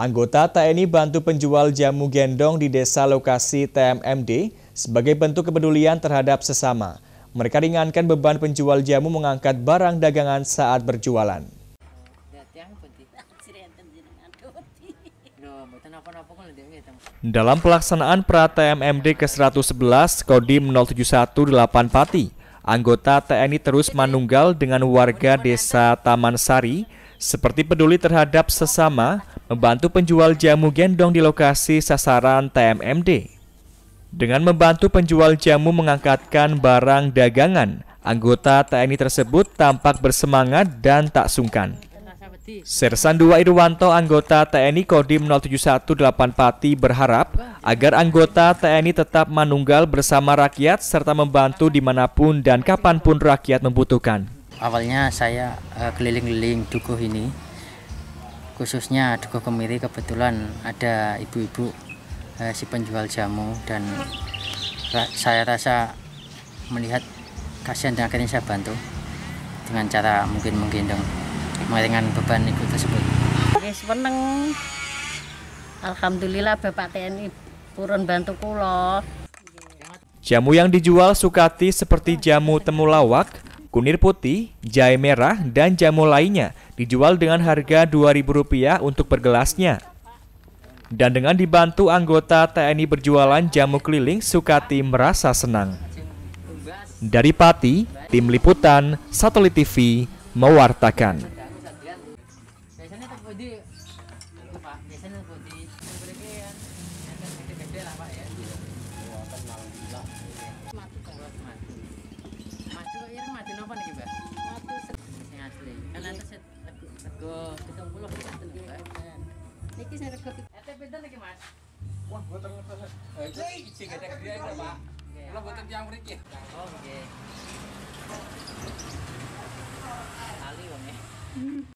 Anggota TNI bantu penjual jamu gendong di desa lokasi TMMD sebagai bentuk kepedulian terhadap sesama. Mereka ringankan beban penjual jamu mengangkat barang dagangan saat berjualan. Dalam pelaksanaan pra TMMD ke-111 Kodim 0718 Pati, anggota TNI terus manunggal dengan warga desa Taman Sari, seperti peduli terhadap sesama, membantu penjual jamu gendong di lokasi sasaran TMMD. Dengan membantu penjual jamu mengangkatkan barang dagangan, anggota TNI tersebut tampak bersemangat dan tak sungkan. Sersan Dua Irwanto, anggota TNI Kodim 0718 Pati, berharap agar anggota TNI tetap manunggal bersama rakyat serta membantu dimanapun dan kapanpun rakyat membutuhkan. Awalnya saya keliling-keliling Dukuh ini, khususnya Dukuh Kemiri. Kebetulan ada ibu-ibu si penjual jamu, dan saya rasa melihat kasihan, dan akhirnya saya bantu dengan cara mungkin dong meringankan beban ibu tersebut. Seneng, alhamdulillah Bapak TNI purun bantu kula. Jamu yang dijual Sukati seperti jamu temulawak, kunir putih, jahe merah, dan jamu lainnya dijual dengan harga Rp2.000 untuk per gelasnya. Dan dengan dibantu anggota TNI berjualan jamu keliling, Sukati merasa senang. Dari Pati, Tim Liputan, Satelit TV, mewartakan.